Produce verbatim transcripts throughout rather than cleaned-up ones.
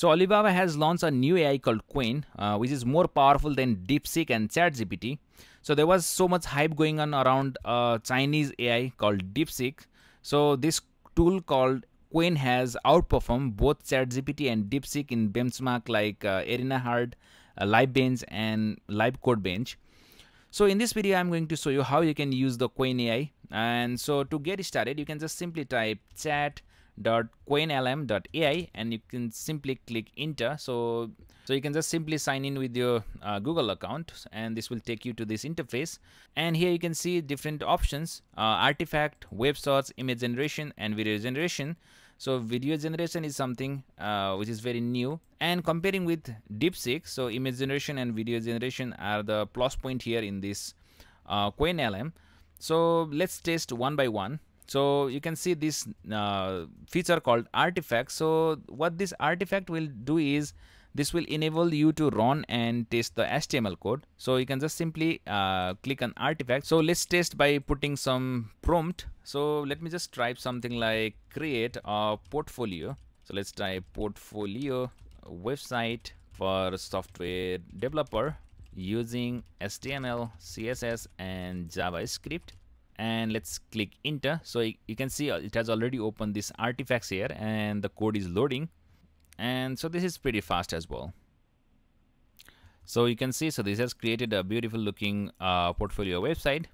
So Alibaba has launched a new A I called Qwen, uh, which is more powerful than DeepSeek and ChatGPT. So there was so much hype going on around uh, Chinese A I called DeepSeek. So this tool called Qwen has outperformed both ChatGPT and DeepSeek in benchmark like uh, Arena-Hard, uh, LiveCodeBench, and LiveCodeBench. So in this video, I'm going to show you how you can use the Qwen A I. And so to get started, you can just simply type chat dot qwen l m dot a i and you can simply click enter. So, so you can just simply sign in with your uh, Google account, and this will take you to this interface. And here you can see different options, uh, artifact, web source, image generation, and video generation. So video generation is something uh, which is very new, and comparing with DeepSeek, so image generation and video generation are the plus point here in this uh, Qwen L M. So let's test one by one. So you can see this uh, feature called artifact. So what this artifact will do is this will enable you to run and test the H T M L code. So you can just simply uh, click on artifact. So let's test by putting some prompt. So let me just type something like create a portfolio. So let's type portfolio website for software developer using H T M L, C S S, and JavaScript. And let's click enter. So you can see it has already opened this artifacts here, and the code is loading. And so this is pretty fast as well. So you can see, so this has created a beautiful looking uh, portfolio website.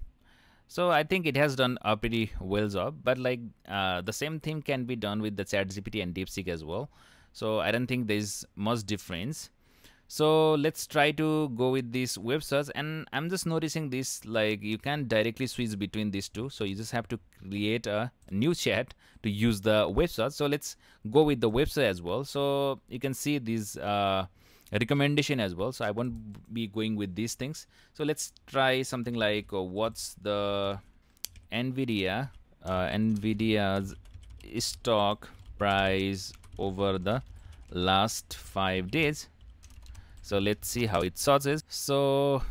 So I think it has done a pretty well job, but like uh, the same thing can be done with the ChatGPT and DeepSeek as well. So I don't think there's much difference. So let's try to go with this web search, and I'm just noticing this, like you can directly switch between these two. So you just have to create a new chat to use the web search. So let's go with the web search as well. So you can see these uh, recommendation as well. So I won't be going with these things. So let's try something like uh, what's the Nvidia, uh, Nvidia's stock price over the last five days. So let's see how it searches. So,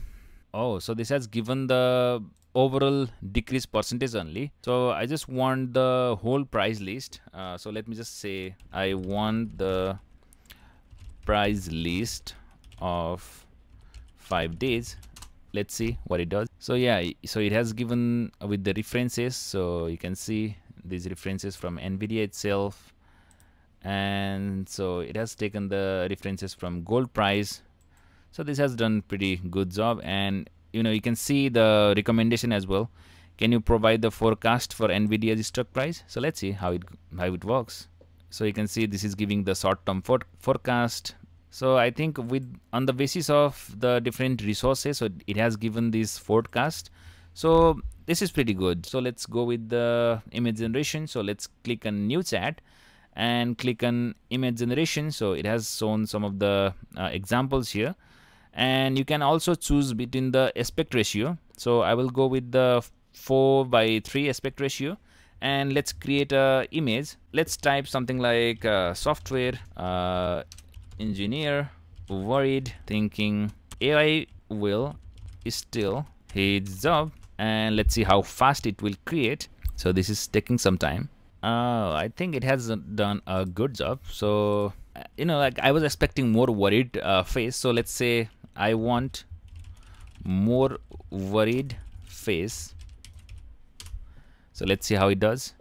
oh, so this has given the overall decrease percentage only. So I just want the whole price list. Uh, so let me just say I want the price list of five days. Let's see what it does. So yeah, so it has given with the references, so you can see these references from Nvidia itself, and so it has taken the references from gold price. So this has done pretty good job. And you know, you can see the recommendation as well. Can you provide the forecast for Nvidia's stock price? So let's see how it how it works. So you can see this is giving the short-term for forecast. So I think with on the basis of the different resources, so it has given this forecast. So this is pretty good. So let's go with the image generation. So let's click on new chat and click on image generation. So it has shown some of the uh, examples here, and you can also choose between the aspect ratio. So I will go with the four by three aspect ratio. And let's create a image. Let's type something like uh, software uh, engineer worried thinking A I will steal his job. And let's see how fast it will create. So this is taking some time. Uh, I think it has done a good job. So you know, like I was expecting more worried uh, face. So let's say I want more worried face. So let's see how it does.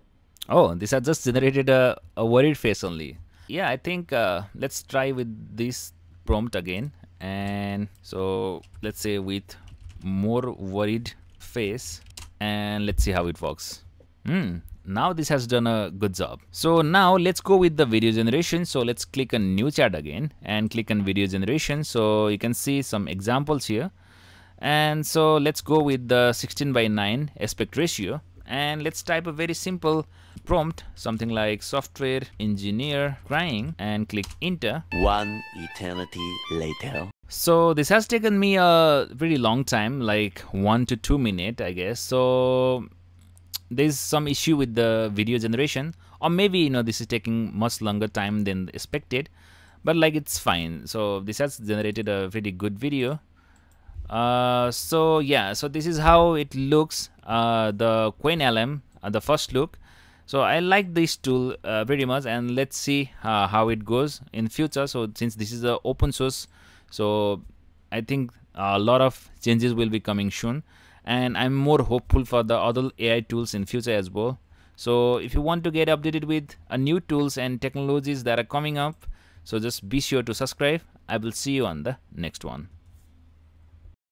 Oh, this has just generated a, a worried face only. Yeah, I think uh, let's try with this prompt again. And so let's say with more worried face, and let's see how it works. Hmm. Now this has done a good job. So now let's go with the video generation. So let's click on new chat again and click on video generation. So you can see some examples here. And so let's go with the sixteen by nine aspect ratio. And let's type a very simple prompt, something like software engineer crying, and click enter. One eternity later. So this has taken me a pretty long time, like one to two minutes, I guess. So there's some issue with the video generation, or maybe, you know, this is taking much longer time than expected, but like it's fine. So this has generated a pretty good video. Uh, so yeah, so this is how it looks, uh, the Qwen L M, uh, the first look. So I like this tool uh, pretty much, and let's see uh, how it goes in future. So since this is a open source, so I think a lot of changes will be coming soon, and I'm more hopeful for the other A I tools in future as well. So if you want to get updated with uh, new tools and technologies that are coming up, so just be sure to subscribe. I will see you on the next one.